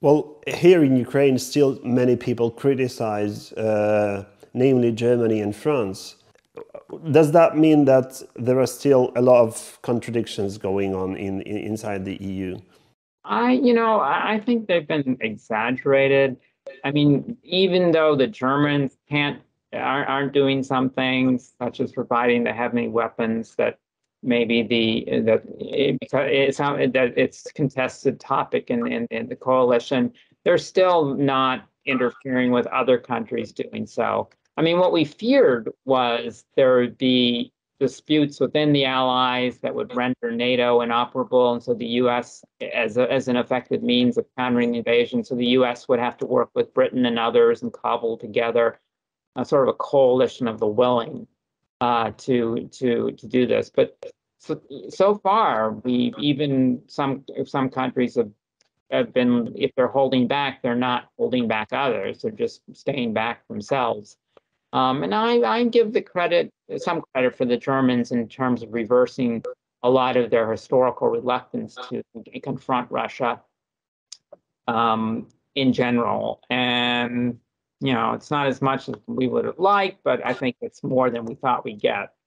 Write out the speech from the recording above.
Well, here in Ukraine, still many people criticize, namely Germany and France. Does that mean that there are still a lot of contradictions going on inside the EU? I think they've been exaggerated. I mean, even though the Germans aren't doing some things, such as providing the heavy weapons that maybe it's a contested topic in the coalition, they're still not interfering with other countries doing so. I mean, what we feared was there would be disputes within the allies that would render NATO inoperable, and so the U.S. as an effective means of countering the invasion, so the U.S. would have to work with Britain and others and cobble together a sort of a coalition of the willing to do this. But so far, some countries have been, if they're holding back, they're not holding back others. They're just staying back themselves. And I give some credit for the Germans in terms of reversing a lot of their historical reluctance to confront Russia in general. And, you know, it's not as much as we would have liked, but I think it's more than we thought we'd get.